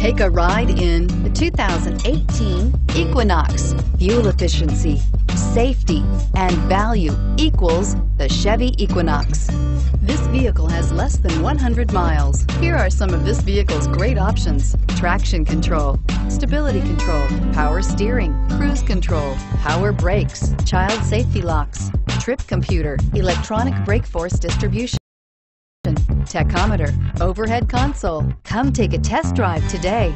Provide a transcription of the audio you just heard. Take a ride in the 2018 Equinox. Fuel efficiency, safety, and value equals the Chevy Equinox. This vehicle has less than 100 miles. Here are some of this vehicle's great options: traction control, stability control, power steering, cruise control, power brakes, child safety locks, trip computer, electronic brake force distribution, tachometer, overhead console. Come take a test drive today.